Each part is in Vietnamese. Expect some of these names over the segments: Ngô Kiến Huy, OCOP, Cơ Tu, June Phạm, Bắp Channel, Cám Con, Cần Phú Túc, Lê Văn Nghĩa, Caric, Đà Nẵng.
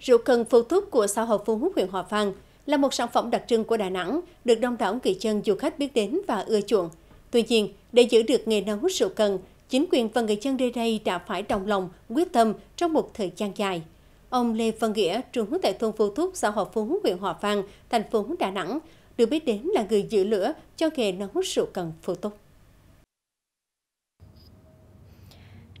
Rượu Cần Phú Túc của xã Hợp Phú, huyện Hòa Vang là một sản phẩm đặc trưng của Đà Nẵng, được đông đảo người dân du khách biết đến và ưa chuộng. Tuy nhiên, để giữ được nghề nấu rượu cần, chính quyền và người dân nơi đây đã phải đồng lòng, quyết tâm trong một thời gian dài. Ông Lê Văn Nghĩa, trú tại thôn Phú Túc, xã Hợp Phú, huyện Hòa Vang, thành phố Đà Nẵng, được biết đến là người giữ lửa cho nghề nấu rượu cần Phú Túc.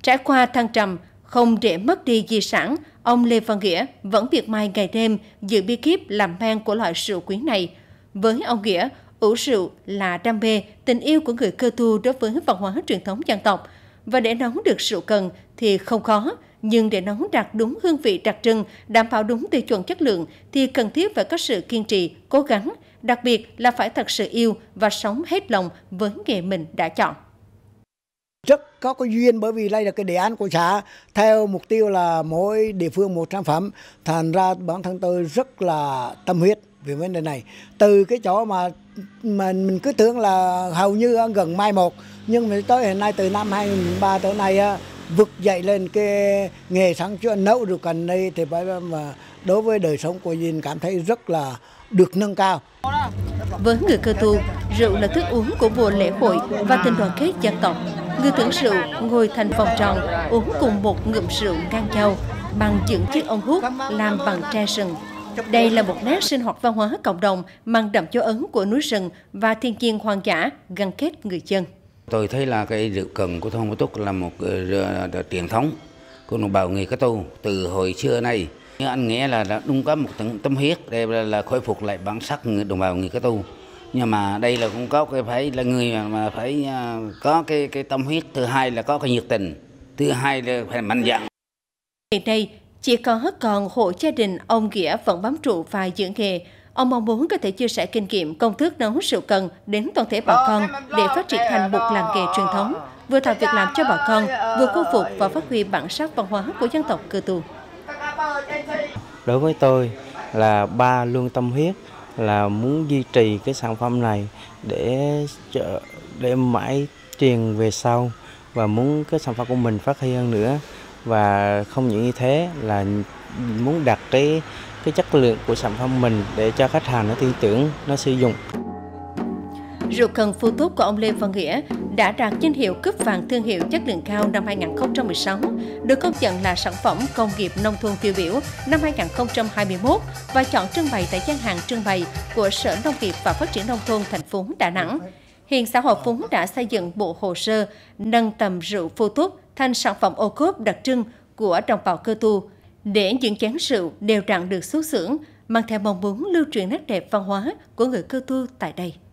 Trải qua thăng trầm, không để mất đi di sản, ông Lê Văn Nghĩa vẫn miệt mài ngày đêm giữ bí kíp làm men của loại rượu quý này. Với ông Nghĩa, ủ rượu là đam mê, tình yêu của người Cơ Tu đối với văn hóa truyền thống dân tộc. Và để nấu được rượu cần thì không khó, nhưng để nấu đạt đúng hương vị đặc trưng, đảm bảo đúng tiêu chuẩn chất lượng thì cần thiết phải có sự kiên trì, cố gắng, đặc biệt là phải thật sự yêu và sống hết lòng với nghề mình đã chọn. Rất có duyên, bởi vì đây là cái đề án của xã theo mục tiêu là mỗi địa phương một sản phẩm, thành ra bản thân tôi rất là tâm huyết về vấn đề này. Từ cái chỗ mà mình cứ tưởng là hầu như gần mai một, nhưng mà tới hiện nay từ năm 2003 tới nay vực dậy lên cái nghề sản xuất nấu rượu cần này thì phải mà đối với đời sống của dân cảm thấy rất là được nâng cao. Với người Cơ Tu, rượu là thức uống của mùa lễ hội và tình đoàn kết dân tộc. Người thưởng rượu ngồi thành vòng tròn uống cùng một ngụm rượu ngang nhau bằng những chiếc ống hút làm bằng tre sừng. Đây là một nét sinh hoạt văn hóa cộng đồng mang đậm dấu ấn của núi rừng và thiên nhiên hoang dã gắn kết người dân. Tôi thấy là cái rượu cần của thôn Phú Túc là một truyền thống của đồng bào người Cơ Tu từ hồi xưa nay. Anh Nghĩa là đúng có một tâm huyết để là khôi phục lại bản sắc người đồng bào người Cơ Tu. Nhưng mà đây là cũng có cái phải là người mà phải có cái tâm huyết, thứ hai là có cái nhiệt tình, thứ hai là phải mạnh dạn. Hiện nay chỉ còn hộ gia đình ông Nghĩa vẫn bám trụ và giữ nghề. Ông mong muốn có thể chia sẻ kinh nghiệm, công thức nấu rượu cần đến toàn thể bà con để phát triển thành một làng nghề truyền thống, vừa tạo việc làm cho bà con, vừa khôi phục và phát huy bản sắc văn hóa của dân tộc Cơ Tu. Đối với tôi là ba luôn tâm huyết là muốn duy trì cái sản phẩm này để mãi truyền về sau, và muốn cái sản phẩm của mình phát huy hơn nữa, và không những như thế là muốn đặt cái chất lượng của sản phẩm mình để cho khách hàng nó tin tưởng, nó sử dụng. Rượu cần Phú Túc của ông Lê Văn Nghĩa đã đạt danh hiệu cúp vàng thương hiệu chất lượng cao năm 2016, được công nhận là sản phẩm công nghiệp nông thôn tiêu biểu năm 2021 và chọn trưng bày tại gian hàng trưng bày của Sở Nông nghiệp và Phát triển Nông thôn thành phố Đà Nẵng. Hiện xã Hợp Phú đã xây dựng bộ hồ sơ nâng tầm rượu Phú Túc thành sản phẩm OCOP đặc trưng của đồng bào Cơ Tu, để những chén rượu đều đặn được xuất xưởng, mang theo mong muốn lưu truyền nét đẹp văn hóa của người Cơ Tu tại đây.